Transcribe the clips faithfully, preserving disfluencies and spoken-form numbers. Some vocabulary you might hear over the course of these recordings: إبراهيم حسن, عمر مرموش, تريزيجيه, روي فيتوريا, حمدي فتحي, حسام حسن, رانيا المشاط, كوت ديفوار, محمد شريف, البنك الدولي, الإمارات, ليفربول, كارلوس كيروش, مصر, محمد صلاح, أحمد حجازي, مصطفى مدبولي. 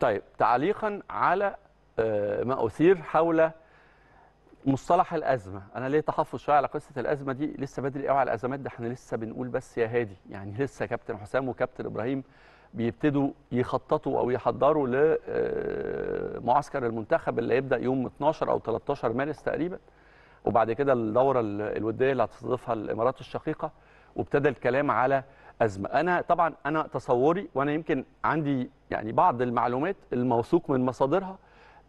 طيب تعليقا على ما أثير حول مصطلح الأزمة، أنا ليه تحفظ شوية على قصة الأزمة دي، لسه بدري قوي على الأزمات، ده احنا لسه بنقول بس يا هادي، يعني لسه كابتن حسام وكابتن إبراهيم بيبتدوا يخططوا أو يحضروا لمعسكر المنتخب اللي هيبدأ يوم اثناشر أو تلتاشر مارس تقريبا، وبعد كده الدورة الودية اللي هتستضيفها الإمارات الشقيقة، وابتدى الكلام على أزمة. أنا طبعا أنا تصوري وأنا يمكن عندي يعني بعض المعلومات الموثوق من مصادرها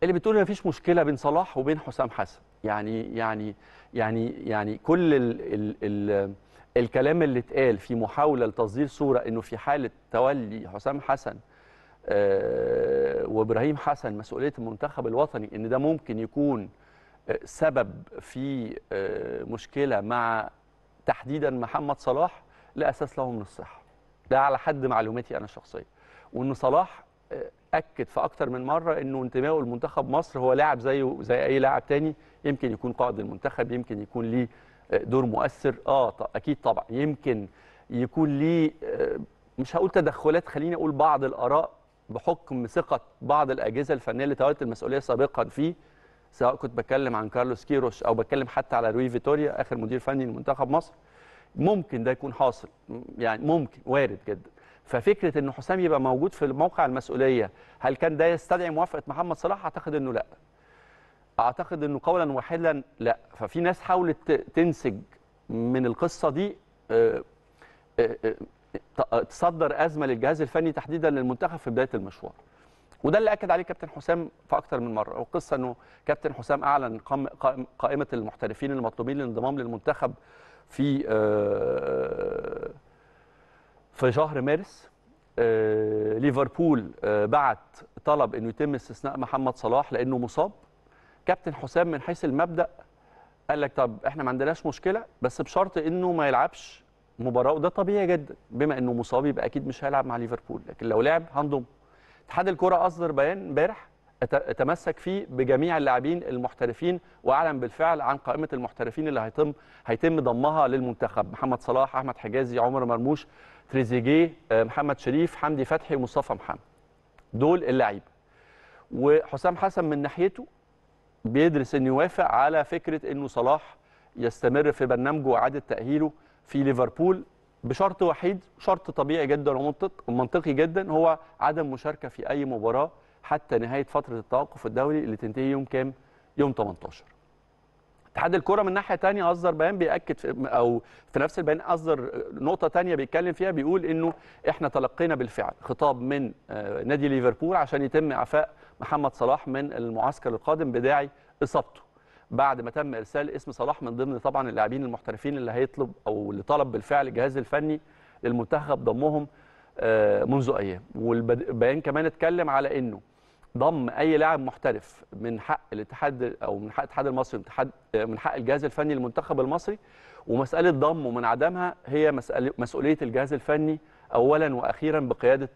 اللي بتقول مفيش مشكلة بين صلاح وبين حسام حسن، يعني يعني يعني يعني كل ال ال ال الكلام اللي اتقال في محاولة لتصدير صورة إنه في حالة تولي حسام حسن وإبراهيم حسن مسؤولية المنتخب الوطني إن ده ممكن يكون سبب في مشكلة مع تحديدا محمد صلاح، لا أساس له من الصحة، ده على حد معلوماتي أنا الشخصية. وإن صلاح أكد في أكتر من مرة إنه انتمائه لمنتخب مصر، هو لاعب زيه زي أي لاعب تاني، يمكن يكون قائد المنتخب، يمكن يكون ليه دور مؤثر، آه أكيد طبعًا، يمكن يكون ليه مش هقول تدخلات، خليني أقول بعض الآراء بحكم ثقة بعض الأجهزة الفنية اللي تولت المسؤولية سابقًا فيه، سواء كنت بتكلم عن كارلوس كيروش أو بتكلم حتى على روي فيتوريا آخر مدير فني لمنتخب مصر، ممكن ده يكون حاصل، يعني ممكن وارد جدا. ففكره ان حسام يبقى موجود في موقع المسؤوليه، هل كان ده يستدعي موافقه محمد صلاح؟ اعتقد انه لا، اعتقد انه قولا واحدا لا. ففي ناس حاولت تنسج من القصه دي تصدر ازمه للجهاز الفني تحديدا للمنتخب في بدايه المشوار، وده اللي اكد عليه كابتن حسام في اكتر من مره. والقصه انه كابتن حسام اعلن قائمه المحترفين المطلوبين للانضمام للمنتخب في في شهر مارس، ليفربول بعت طلب انه يتم استثناء محمد صلاح لانه مصاب. كابتن حسام من حيث المبدا قال لك طب احنا ما عندناش مشكله، بس بشرط انه ما يلعبش مباراه، وده طبيعي جدا بما انه مصاب، يبقى اكيد مش هيلعب مع ليفربول، لكن لو لعب هنضم. اتحاد الكره اصدر بيان امبارح تمسك فيه بجميع اللاعبين المحترفين، واعلن بالفعل عن قائمه المحترفين اللي هيتم هيتم ضمها للمنتخب: محمد صلاح، احمد حجازي، عمر مرموش، تريزيجيه، محمد شريف، حمدي فتحي، ومصطفى محمد. دول اللعيبه. وحسام حسن من ناحيته بيدرس انه يوافق على فكره انه صلاح يستمر في برنامجه واعاده تاهيله في ليفربول بشرط وحيد، شرط طبيعي جدا ومنطقي جدا، هو عدم مشاركه في اي مباراه حتى نهايه فتره التوقف الدولي اللي تنتهي يوم كام؟ يوم تمنتاشر. اتحاد الكره من ناحيه ثانيه اصدر بيان بياكد في او في نفس البيان اصدر نقطه ثانيه بيتكلم فيها، بيقول انه احنا تلقينا بالفعل خطاب من نادي ليفربول عشان يتم اعفاء محمد صلاح من المعسكر القادم بداعي اصابته، بعد ما تم ارسال اسم صلاح من ضمن طبعا اللاعبين المحترفين اللي هيطلب او اللي طلب بالفعل الجهاز الفني للمنتخب ضمهم منذ ايام. والبيان كمان اتكلم على انه ضم اي لاعب محترف من حق الاتحاد او من حق الاتحاد المصري من حق الجهاز الفني للمنتخب المصري، ومساله ضمه من عدمها هي مسؤوليه الجهاز الفني اولا واخيرا بقياده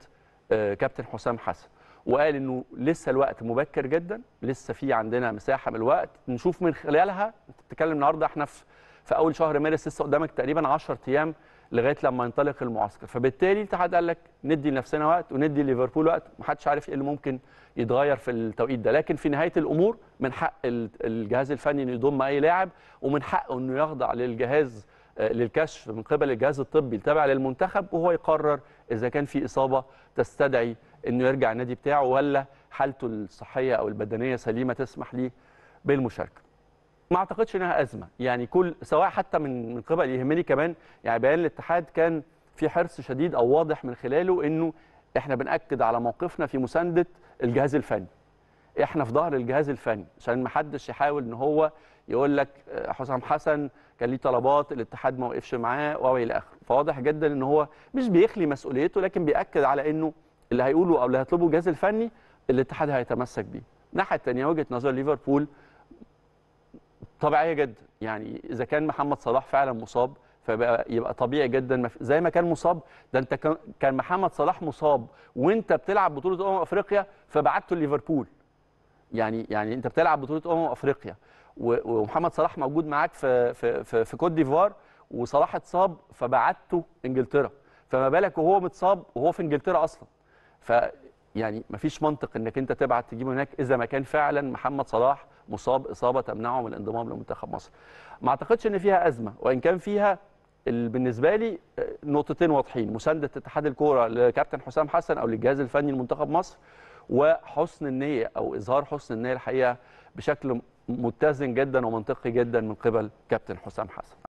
كابتن حسام حسن. وقال انه لسه الوقت مبكر جدا، لسه في عندنا مساحه من الوقت نشوف من خلالها. بتتكلم النهارده احنا في في اول شهر مارس، لسه قدامك تقريبا عشرة ايام لغايه لما ينطلق المعسكر، فبالتالي الاتحاد قال لك ندي لنفسنا وقت وندي ليفربول وقت، محدش عارف ايه اللي ممكن يتغير في التوقيت ده، لكن في نهايه الامور من حق الجهاز الفني انه يضم اي لاعب، ومن حقه انه يخضع للجهاز للكشف من قبل الجهاز الطبي التابع للمنتخب، وهو يقرر اذا كان في اصابه تستدعي انه يرجع النادي بتاعه ولا حالته الصحيه او البدنيه سليمه تسمح ليه بالمشاركه. ما اعتقدش انها ازمه، يعني كل سواء حتى من من قبل يهمني كمان، يعني بيان الاتحاد كان في حرص شديد او واضح من خلاله انه احنا بنأكد على موقفنا في مسانده الجهاز الفني. احنا في ظهر الجهاز الفني عشان ما حدش يحاول ان هو يقول لك حسام حسن كان ليه طلبات، الاتحاد ما وقفش معاه والى اخره. فواضح جدا ان هو مش بيخلي مسؤوليته، لكن بيأكد على انه اللي هيقوله او اللي هيطلبه الجهاز الفني الاتحاد هيتمسك بيه. الناحيه الثانيه وجهه نظر ليفربول طبيعيه جدا، يعني اذا كان محمد صلاح فعلا مصاب فبقى يبقى طبيعي جدا زي ما كان مصاب، ده انت كان محمد صلاح مصاب وانت بتلعب بطوله امم افريقيا فبعته ليفربول، يعني يعني انت بتلعب بطوله امم افريقيا ومحمد صلاح موجود معاك في في في, في كوت ديفوار، وصلاح اتصاب فبعته انجلترا، فما بالك وهو متصاب وهو في انجلترا اصلا. ف يعني مفيش منطق انك انت تبعت تجيبه هناك اذا ما كان فعلا محمد صلاح مصاب اصابه تمنعه من الانضمام لمنتخب مصر. ما اعتقدش ان فيها ازمه، وان كان فيها بالنسبه لي نقطتين واضحين: مسانده اتحاد الكوره لكابتن حسام حسن او للجهاز الفني لمنتخب مصر، وحسن النيه او اظهار حسن النيه الحقيقه بشكل متزن جدا ومنطقي جدا من قبل كابتن حسام حسن.